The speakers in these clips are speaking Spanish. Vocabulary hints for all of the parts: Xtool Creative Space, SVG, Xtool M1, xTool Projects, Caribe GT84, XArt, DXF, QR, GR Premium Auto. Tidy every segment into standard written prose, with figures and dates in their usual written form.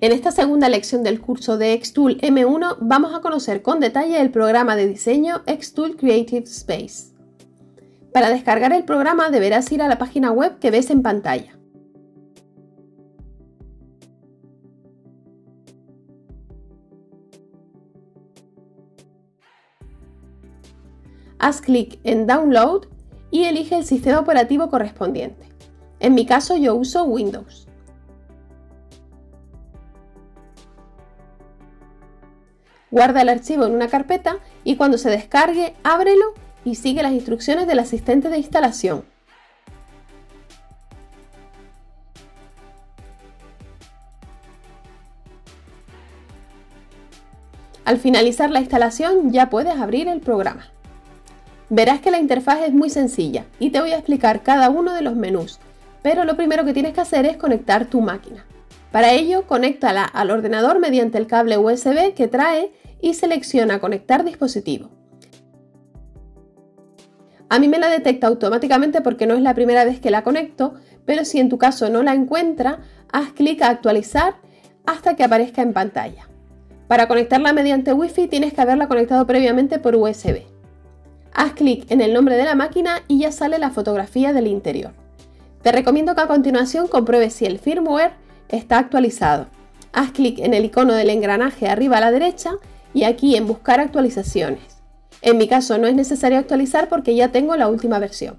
En esta segunda lección del curso de Xtool M1 vamos a conocer con detalle el programa de diseño Xtool Creative Space. Para descargar el programa deberás ir a la página web que ves en pantalla. Haz clic en Download y elige el sistema operativo correspondiente. En mi caso yo uso Windows. Guarda el archivo en una carpeta y cuando se descargue, ábrelo y sigue las instrucciones del asistente de instalación. Al finalizar la instalación ya puedes abrir el programa. Verás que la interfaz es muy sencilla y te voy a explicar cada uno de los menús, pero lo primero que tienes que hacer es conectar tu máquina. Para ello, conéctala al ordenador mediante el cable USB que trae y selecciona Conectar dispositivo. A mí me la detecta automáticamente porque no es la primera vez que la conecto, pero si en tu caso no la encuentra, haz clic a Actualizar hasta que aparezca en pantalla. Para conectarla mediante Wi-Fi tienes que haberla conectado previamente por USB. Haz clic en el nombre de la máquina y ya sale la fotografía del interior. Te recomiendo que a continuación compruebes si el firmware está actualizado. Haz clic en el icono del engranaje arriba a la derecha y aquí en Buscar actualizaciones. En mi caso no es necesario actualizar porque ya tengo la última versión.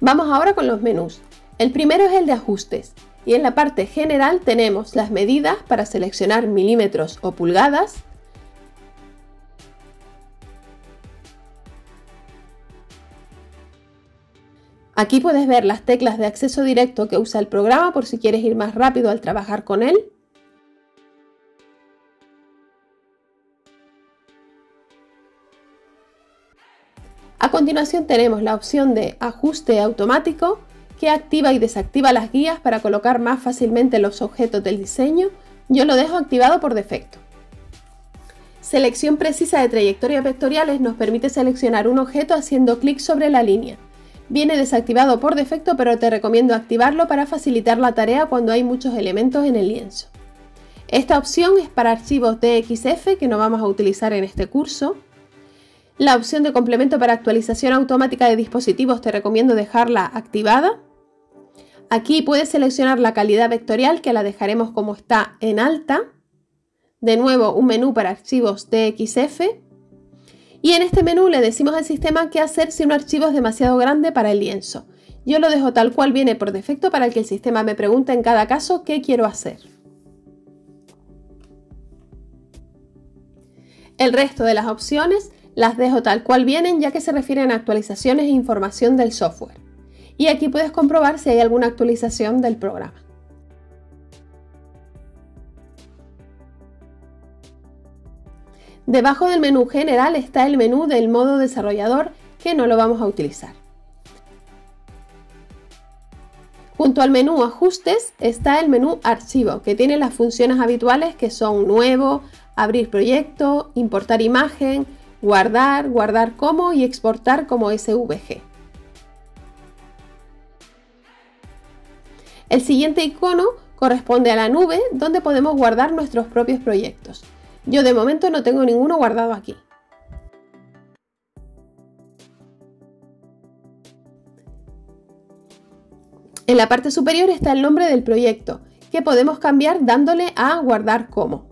Vamos ahora con los menús. El primero es el de ajustes y en la parte general tenemos las medidas para seleccionar milímetros o pulgadas, aquí puedes ver las teclas de acceso directo que usa el programa por si quieres ir más rápido al trabajar con él. A continuación tenemos la opción de ajuste automático que activa y desactiva las guías para colocar más fácilmente los objetos del diseño. Yo lo dejo activado por defecto. Selección precisa de trayectorias vectoriales nos permite seleccionar un objeto haciendo clic sobre la línea. Viene desactivado por defecto, pero te recomiendo activarlo para facilitar la tarea cuando hay muchos elementos en el lienzo. Esta opción es para archivos DXF que no vamos a utilizar en este curso. La opción de complemento para actualización automática de dispositivos te recomiendo dejarla activada. Aquí puedes seleccionar la calidad vectorial, que la dejaremos como está, en alta. De nuevo un menú para archivos DXF. Y en este menú le decimos al sistema qué hacer si un archivo es demasiado grande para el lienzo. Yo lo dejo tal cual viene por defecto para que el sistema me pregunte en cada caso qué quiero hacer. El resto de las opciones las dejo tal cual vienen ya que se refieren a actualizaciones e información del software. Y aquí puedes comprobar si hay alguna actualización del programa. Debajo del menú general está el menú del modo desarrollador, que no lo vamos a utilizar. Junto al menú ajustes está el menú archivo, que tiene las funciones habituales que son nuevo, abrir proyecto, importar imagen, guardar, guardar como y exportar como SVG. El siguiente icono corresponde a la nube donde podemos guardar nuestros propios proyectos. Yo de momento no tengo ninguno guardado aquí. En la parte superior está el nombre del proyecto, que podemos cambiar dándole a guardar como.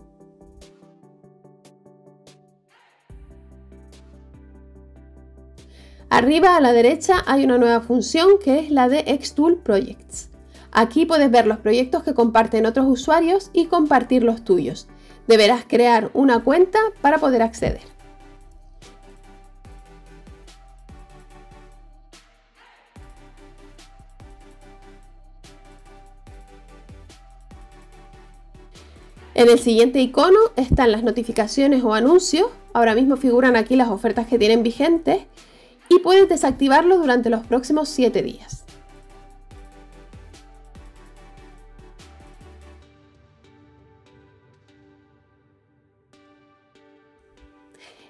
Arriba a la derecha hay una nueva función que es la de xTool Projects. Aquí puedes ver los proyectos que comparten otros usuarios y compartir los tuyos. Deberás crear una cuenta para poder acceder. En el siguiente icono están las notificaciones o anuncios. Ahora mismo figuran aquí las ofertas que tienen vigentes y puedes desactivarlo durante los próximos 7 días.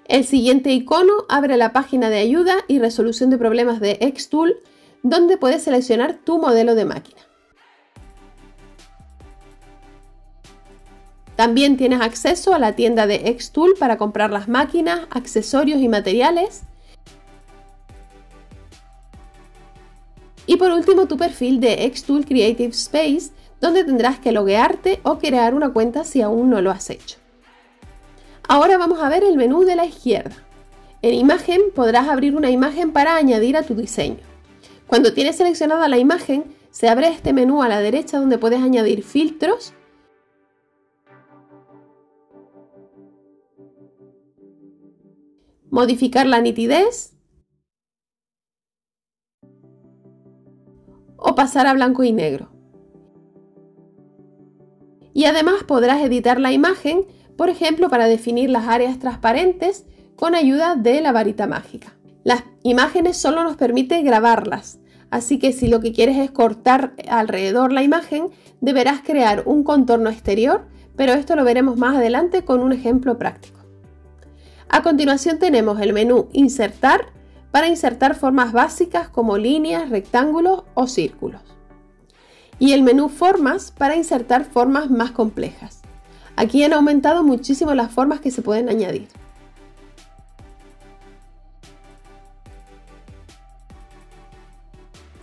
El siguiente icono abre la página de ayuda y resolución de problemas de Xtool, donde puedes seleccionar tu modelo de máquina. También tienes acceso a la tienda de Xtool para comprar las máquinas, accesorios y materiales. Y por último, tu perfil de Xtool Creative Space, donde tendrás que loguearte o crear una cuenta si aún no lo has hecho. Ahora vamos a ver el menú de la izquierda. En imagen podrás abrir una imagen para añadir a tu diseño. Cuando tienes seleccionada la imagen, se abre este menú a la derecha donde puedes añadir filtros. Modificar la nitidez. O pasar a blanco y negro. Y además podrás editar la imagen, por ejemplo, para definir las áreas transparentes con ayuda de la varita mágica. Las imágenes solo nos permite grabarlas, así que si lo que quieres es cortar alrededor la imagen, deberás crear un contorno exterior, pero esto lo veremos más adelante con un ejemplo práctico. A continuación tenemos el menú Insertar, para insertar formas básicas como líneas, rectángulos o círculos. Y el menú Formas, para insertar formas más complejas. Aquí han aumentado muchísimo las formas que se pueden añadir.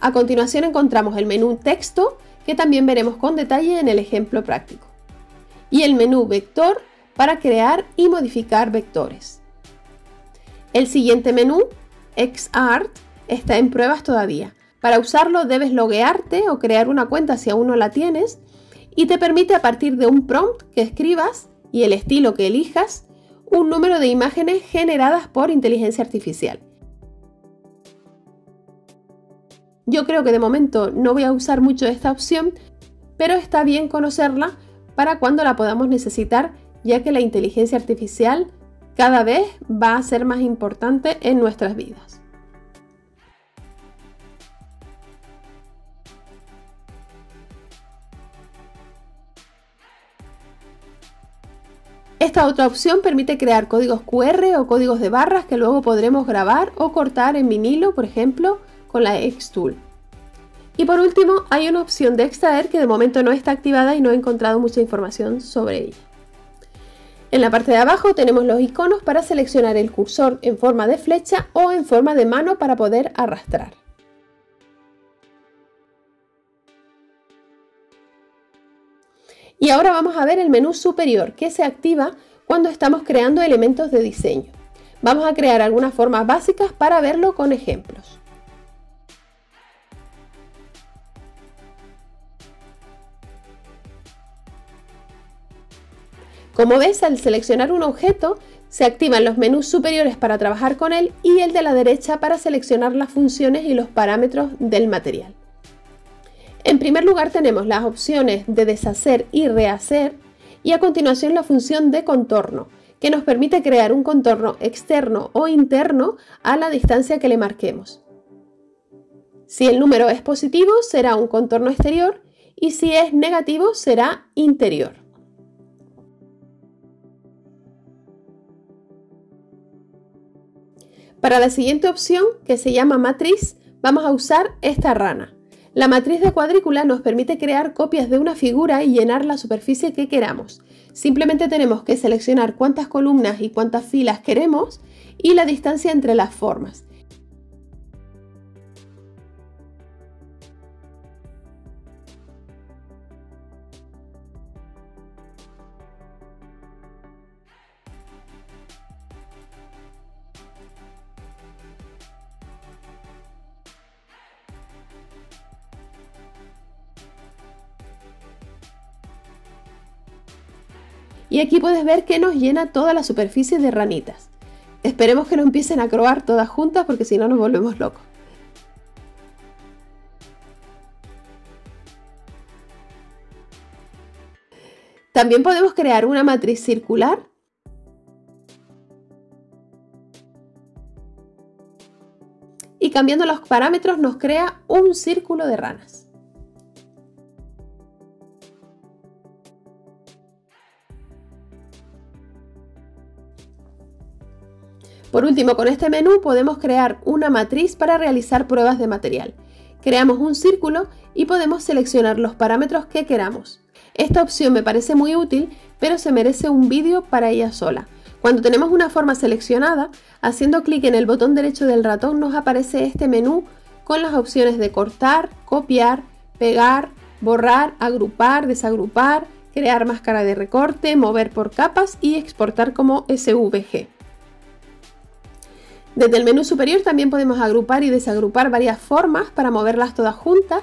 A continuación encontramos el menú Texto, que también veremos con detalle en el ejemplo práctico. Y el menú Vector, para crear y modificar vectores. El siguiente menú, XArt, está en pruebas todavía. Para usarlo debes loguearte o crear una cuenta si aún no la tienes, y te permite a partir de un prompt que escribas y el estilo que elijas, un número de imágenes generadas por inteligencia artificial. Yo creo que de momento no voy a usar mucho esta opción, pero está bien conocerla para cuando la podamos necesitar, ya que la inteligencia artificial cada vez va a ser más importante en nuestras vidas. Esta otra opción permite crear códigos QR o códigos de barras que luego podremos grabar o cortar en vinilo, por ejemplo, con la Xtool. Y por último, hay una opción de extraer que de momento no está activada y no he encontrado mucha información sobre ella. En la parte de abajo tenemos los iconos para seleccionar el cursor en forma de flecha o en forma de mano para poder arrastrar. Y ahora vamos a ver el menú superior, que se activa cuando estamos creando elementos de diseño. Vamos a crear algunas formas básicas para verlo con ejemplos. Como ves, al seleccionar un objeto, se activan los menús superiores para trabajar con él y el de la derecha para seleccionar las funciones y los parámetros del material. En primer lugar tenemos las opciones de deshacer y rehacer, y a continuación la función de contorno, que nos permite crear un contorno externo o interno a la distancia que le marquemos. Si el número es positivo, será un contorno exterior, y si es negativo, será interior. Para la siguiente opción, que se llama matriz, vamos a usar esta rana. La matriz de cuadrícula nos permite crear copias de una figura y llenar la superficie que queramos. Simplemente tenemos que seleccionar cuántas columnas y cuántas filas queremos y la distancia entre las formas. Y aquí puedes ver que nos llena toda la superficie de ranitas. Esperemos que no empiecen a croar todas juntas porque si no nos volvemos locos. También podemos crear una matriz circular. Y cambiando los parámetros nos crea un círculo de ranas. Por último, con este menú podemos crear una matriz para realizar pruebas de material. Creamos un círculo y podemos seleccionar los parámetros que queramos. Esta opción me parece muy útil, pero se merece un vídeo para ella sola. Cuando tenemos una forma seleccionada, haciendo clic en el botón derecho del ratón nos aparece este menú con las opciones de cortar, copiar, pegar, borrar, agrupar, desagrupar, crear máscara de recorte, mover por capas y exportar como SVG. Desde el menú superior también podemos agrupar y desagrupar varias formas para moverlas todas juntas.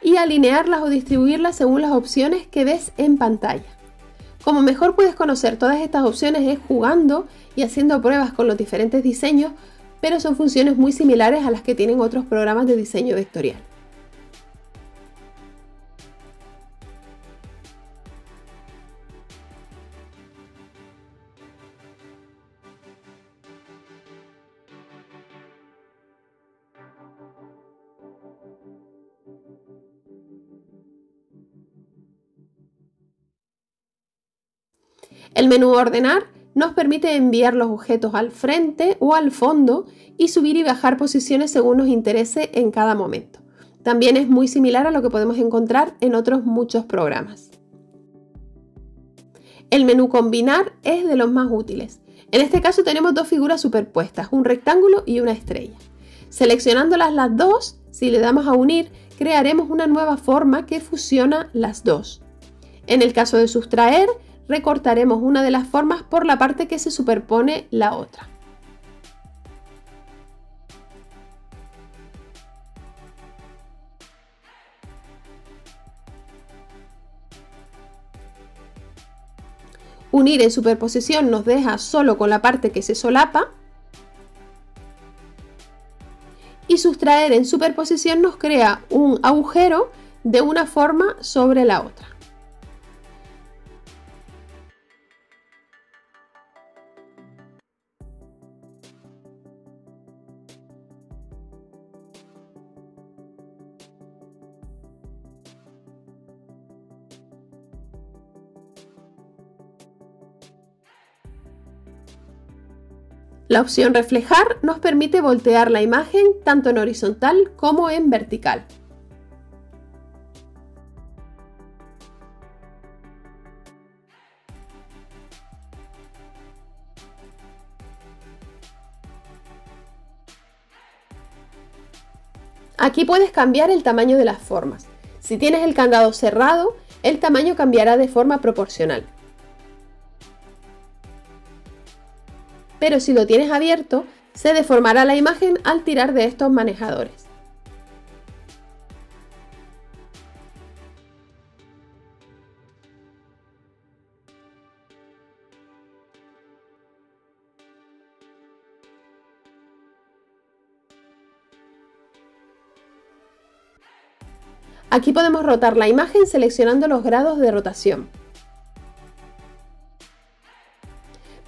Y alinearlas o distribuirlas según las opciones que ves en pantalla. Como mejor puedes conocer todas estas opciones es jugando y haciendo pruebas con los diferentes diseños, pero son funciones muy similares a las que tienen otros programas de diseño vectorial. El menú ordenar nos permite enviar los objetos al frente o al fondo y subir y bajar posiciones según nos interese en cada momento. También es muy similar a lo que podemos encontrar en otros muchos programas. El menú combinar es de los más útiles. En este caso tenemos dos figuras superpuestas, un rectángulo y una estrella. Seleccionándolas las dos, si le damos a unir, crearemos una nueva forma que fusiona las dos. En el caso de sustraer, recortaremos una de las formas por la parte que se superpone la otra. Unir en superposición nos deja solo con la parte que se solapa y sustraer en superposición nos crea un agujero de una forma sobre la otra. La opción reflejar nos permite voltear la imagen tanto en horizontal como en vertical. Aquí puedes cambiar el tamaño de las formas. Si tienes el candado cerrado, el tamaño cambiará de forma proporcional. Pero si lo tienes abierto, se deformará la imagen al tirar de estos manejadores. Aquí podemos rotar la imagen seleccionando los grados de rotación.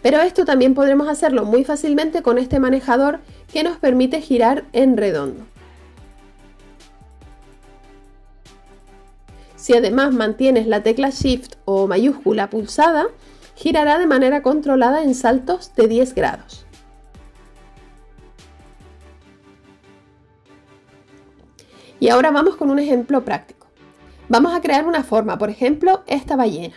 Pero esto también podremos hacerlo muy fácilmente con este manejador que nos permite girar en redondo. Si además mantienes la tecla Shift o mayúscula pulsada, girará de manera controlada en saltos de 10 grados. Y ahora vamos con un ejemplo práctico. Vamos a crear una forma, por ejemplo, esta ballena.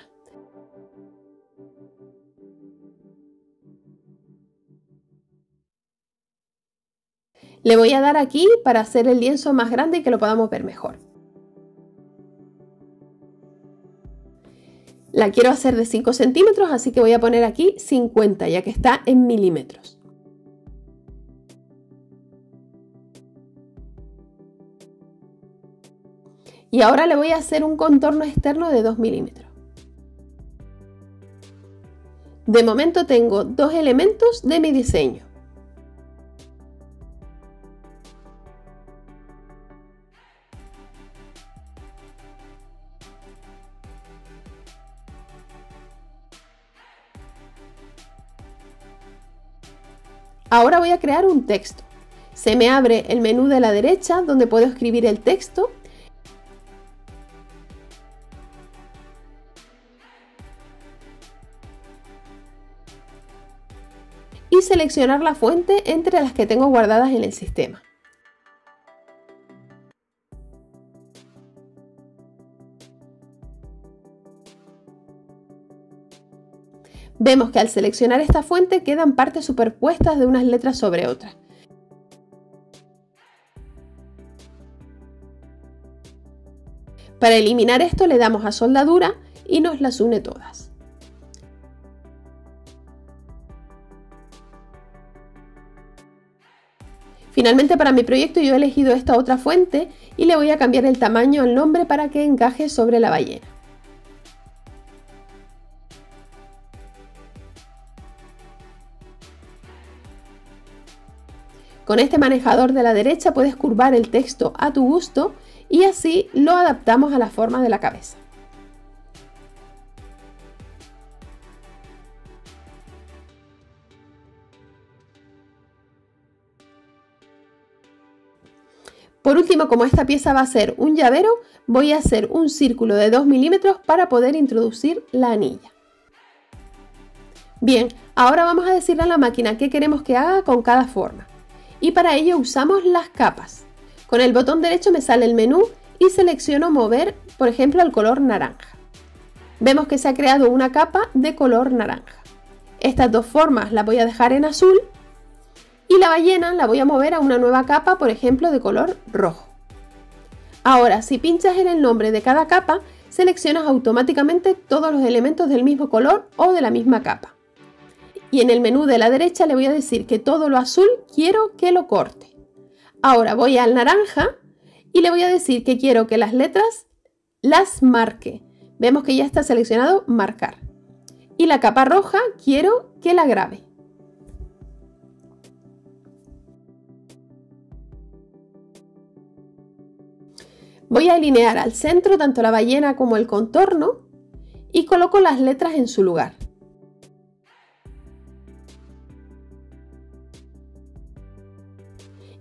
Le voy a dar aquí para hacer el lienzo más grande y que lo podamos ver mejor. La quiero hacer de 5 centímetros, así que voy a poner aquí 50, ya que está en milímetros. Y ahora le voy a hacer un contorno externo de 2 milímetros. De momento tengo dos elementos de mi diseño. Ahora voy a crear un texto. Se me abre el menú de la derecha donde puedo escribir el texto. Y seleccionar la fuente entre las que tengo guardadas en el sistema. Vemos que al seleccionar esta fuente quedan partes superpuestas de unas letras sobre otras. Para eliminar esto le damos a soldadura y nos las une todas. Finalmente, para mi proyecto yo he elegido esta otra fuente y le voy a cambiar el tamaño al nombre para que encaje sobre la ballena. Con este manejador de la derecha puedes curvar el texto a tu gusto y así lo adaptamos a la forma de la cabeza. Por último, como esta pieza va a ser un llavero, voy a hacer un círculo de 2 milímetros para poder introducir la anilla. Bien, ahora vamos a decirle a la máquina qué queremos que haga con cada forma. Y para ello usamos las capas. Con el botón derecho me sale el menú y selecciono mover, por ejemplo, al color naranja. Vemos que se ha creado una capa de color naranja. Estas dos formas las voy a dejar en azul y la ballena la voy a mover a una nueva capa, por ejemplo, de color rojo. Ahora, si pinchas en el nombre de cada capa, seleccionas automáticamente todos los elementos del mismo color o de la misma capa. Y en el menú de la derecha le voy a decir que todo lo azul quiero que lo corte. Ahora voy al naranja y le voy a decir que quiero que las letras las marque. Vemos que ya está seleccionado marcar. Y la capa roja quiero que la grave. Voy a alinear al centro tanto la ballena como el contorno y coloco las letras en su lugar.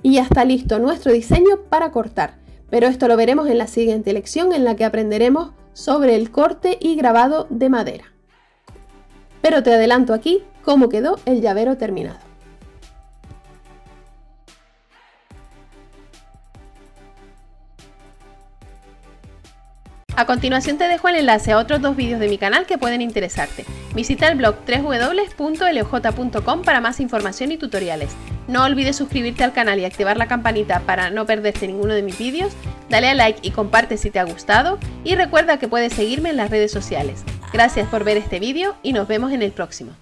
Y ya está listo nuestro diseño para cortar, pero esto lo veremos en la siguiente lección en la que aprenderemos sobre el corte y grabado de madera. Pero te adelanto aquí cómo quedó el llavero terminado. A continuación te dejo el enlace a otros dos vídeos de mi canal que pueden interesarte. Visita el blog www.loj.com para más información y tutoriales. No olvides suscribirte al canal y activar la campanita para no perderte ninguno de mis vídeos. Dale a like y comparte si te ha gustado. Y recuerda que puedes seguirme en las redes sociales. Gracias por ver este vídeo y nos vemos en el próximo.